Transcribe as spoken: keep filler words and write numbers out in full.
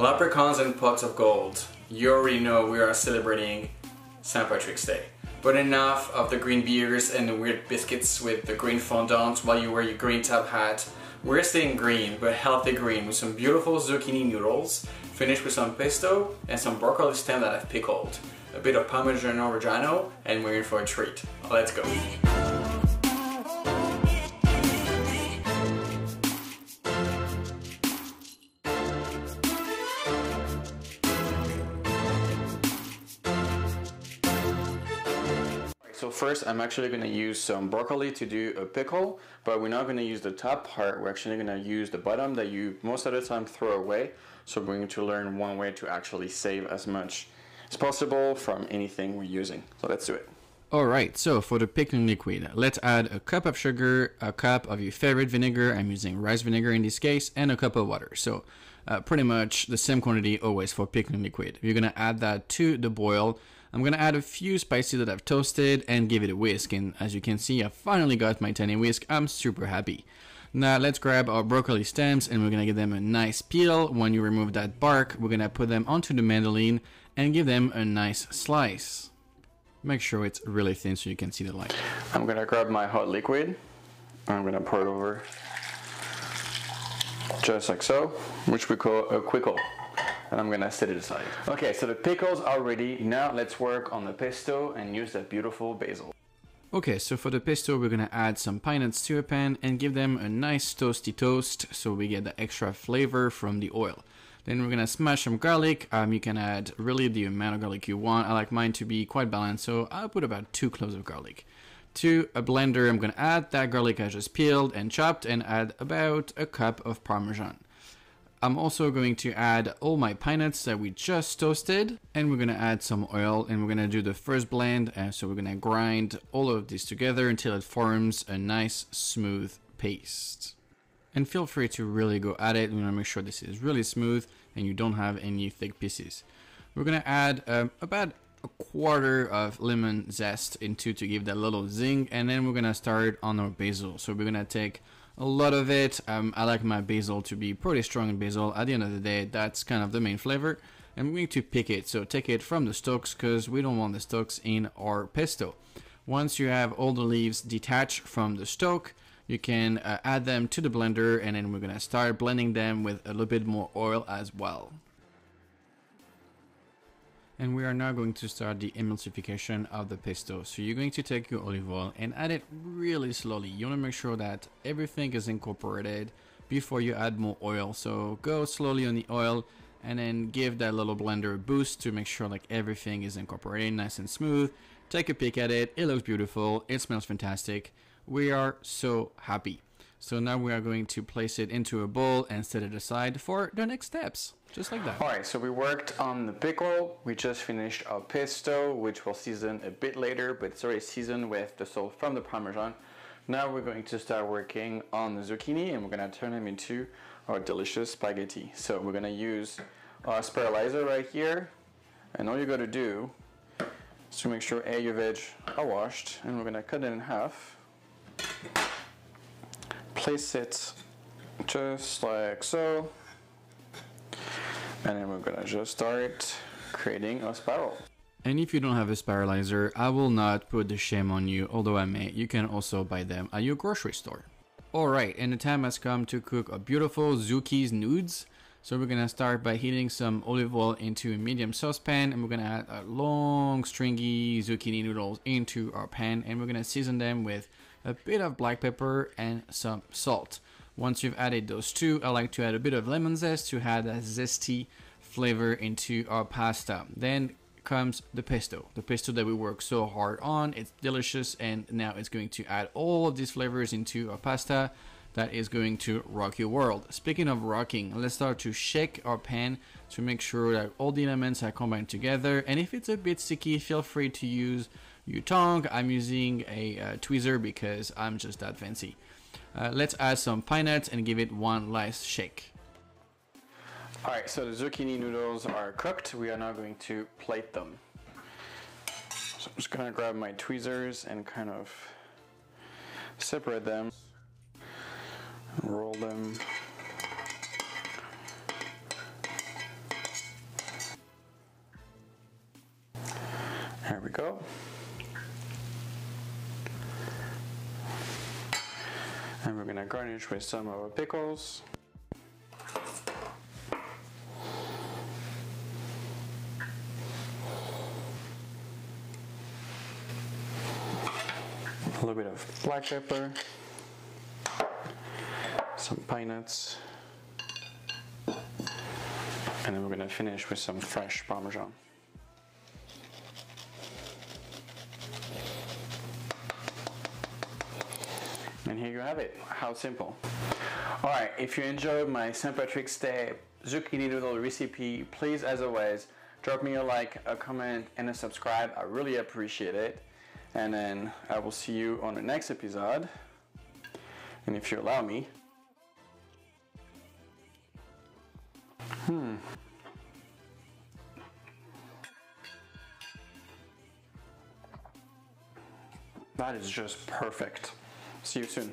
Leprechauns and pots of gold. You already know we are celebrating Saint Patrick's Day. But enough of the green beers and the weird biscuits with the green fondant while you wear your green top hat. We're staying green, but healthy green, with some beautiful zucchini noodles, finished with some pesto and some broccoli stem that I've pickled, a bit of Parmigiano-Reggiano, and we're in for a treat. Let's go! So first, I'm actually going to use some broccoli to do a pickle, but we're not going to use the top part, we're actually going to use the bottom that you most of the time throw away. So we're going to learn one way to actually save as much as possible from anything we're using. So let's do it. Alright, so for the pickling liquid, let's add a cup of sugar, a cup of your favorite vinegar, I'm using rice vinegar in this case, and a cup of water. So uh, pretty much the same quantity always for pickling liquid. You're going to add that to the boil. I'm gonna add a few spices that I've toasted and give it a whisk, and as you can see I finally got my tiny whisk, I'm super happy. Now let's grab our broccoli stems and we're gonna give them a nice peel. When you remove that bark, we're gonna put them onto the mandoline and give them a nice slice. Make sure it's really thin so you can see the light. I'm gonna grab my hot liquid, I'm gonna pour it over, just like so, which we call a quickle. And I'm gonna set it aside. Okay, so the pickles are ready. Now let's work on the pesto and use that beautiful basil. Okay, so for the pesto, we're gonna add some pine nuts to a pan and give them a nice toasty toast so we get the extra flavor from the oil. Then we're gonna smash some garlic. Um, you can add really the amount of garlic you want. I like mine to be quite balanced, so I'll put about two cloves of garlic. To a blender, I'm gonna add that garlic I just peeled and chopped and add about a cup of Parmesan. I'm also going to add all my pine nuts that we just toasted, and we're going to add some oil and we're going to do the first blend. And so we're going to grind all of this together until it forms a nice smooth paste. And feel free to really go at it. We want to make sure this is really smooth and you don't have any thick pieces. We're going to add um, about a quarter of lemon zest into to give that little zing, and then we're going to start on our basil. So we're going to take a lot of it. Um, I like my basil to be pretty strong in basil. At the end of the day, that's kind of the main flavor. I'm going to pick it. So take it from the stalks because we don't want the stalks in our pesto. Once you have all the leaves detached from the stalk, you can uh, add them to the blender, and then we're going to start blending them with a little bit more oil as well. And we are now going to start the emulsification of the pesto. So you're going to take your olive oil and add it really slowly. You want to make sure that everything is incorporated before you add more oil. So go slowly on the oil and then give that little blender a boost to make sure like everything is incorporated nice and smooth. Take a peek at it. It looks beautiful. It smells fantastic. We are so happy. So now we are going to place it into a bowl and set it aside for the next steps, just like that. All right, so we worked on the pickle. We just finished our pesto, which we'll season a bit later, but it's already seasoned with the salt from the Parmesan. Now we're going to start working on the zucchini and we're gonna turn them into our delicious spaghetti. So we're gonna use our Spiralizer right here. And all you gotta do is to make sure, A, your veg are washed, and we're gonna cut it in half. Place it just like so, and then we're gonna just start creating a spiral. And if you don't have a Spiralizer, I will not put the shame on you, although I may. You can also buy them at your grocery store. Alright, and the time has come to cook a beautiful zucchini noodles. So we're gonna start by heating some olive oil into a medium saucepan, and we're gonna add a long stringy zucchini noodles into our pan, and we're gonna season them with a bit of black pepper and some salt. Once you've added those two, I like to add a bit of lemon zest to add a zesty flavor into our pasta. Then comes the pesto, the pesto that we worked so hard on. It's delicious, and now it's going to add all of these flavors into our pasta that is going to rock your world. Speaking of rocking, let's start to shake our pan to make sure that all the elements are combined together, and if it's a bit sticky, feel free to use your tongue. I'm using a uh, tweezer because I'm just that fancy. Uh, let's add some pine nuts and give it one last shake. All right, so the zucchini noodles are cooked. We are now going to plate them. So I'm just gonna grab my tweezers and kind of separate them, roll them There we go. And we're going to garnish with some of our pickles. A little bit of black pepper, some pine nuts, and then we're going to finish with some fresh Parmesan. And here you have it, how simple. All right, if you enjoyed my Saint Patrick's Day zucchini noodle recipe, please, as always, drop me a like, a comment, and a subscribe. I really appreciate it. And then I will see you on the next episode. And if you allow me. Hmm. That is just perfect. See you soon.